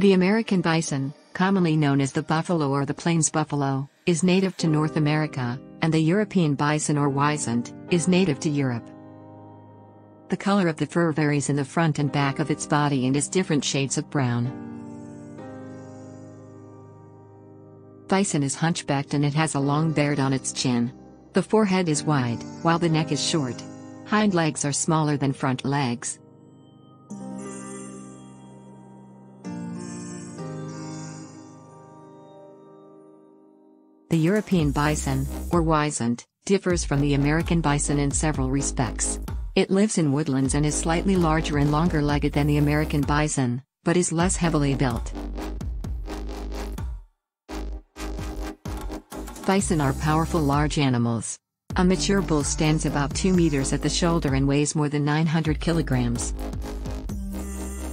The American bison, commonly known as the buffalo or the plains buffalo, is native to North America, and the European bison or wisent, is native to Europe. The color of the fur varies in the front and back of its body and is different shades of brown. Bison is hunchbacked and it has a long beard on its chin. The forehead is wide, while the neck is short. Hind legs are smaller than front legs. The European bison, or wisent, differs from the American bison in several respects. It lives in woodlands and is slightly larger and longer-legged than the American bison, but is less heavily built. Bison are powerful large animals. A mature bull stands about 2 meters at the shoulder and weighs more than 900 kilograms.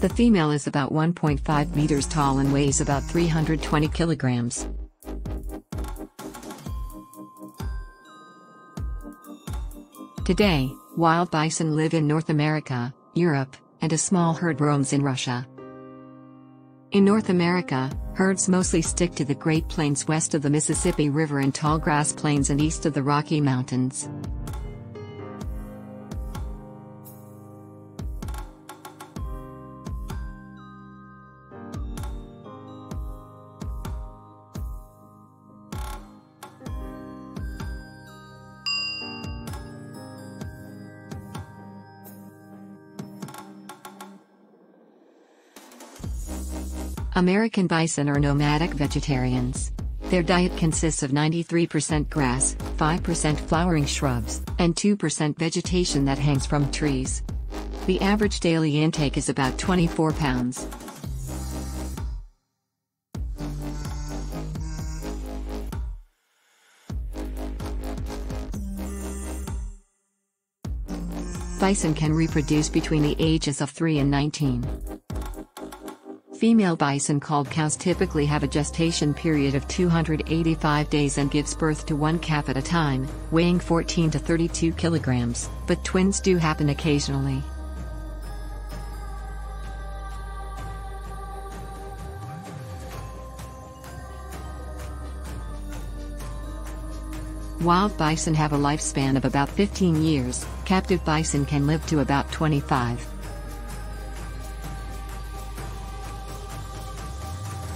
The female is about 1.5 meters tall and weighs about 320 kilograms. Today, wild bison live in North America, Europe, and a small herd roams in Russia. In North America, herds mostly stick to the Great Plains west of the Mississippi River and tall grass plains and east of the Rocky Mountains. American bison are nomadic vegetarians. Their diet consists of 93% grass, 5% flowering shrubs, and 2% vegetation that hangs from trees. The average daily intake is about 24 pounds. Bison can reproduce between the ages of 3 and 19. Female bison called cows typically have a gestation period of 285 days and gives birth to one calf at a time, weighing 14 to 32 kilograms, but twins do happen occasionally. Wild bison have a lifespan of about 15 years, captive bison can live to about 25.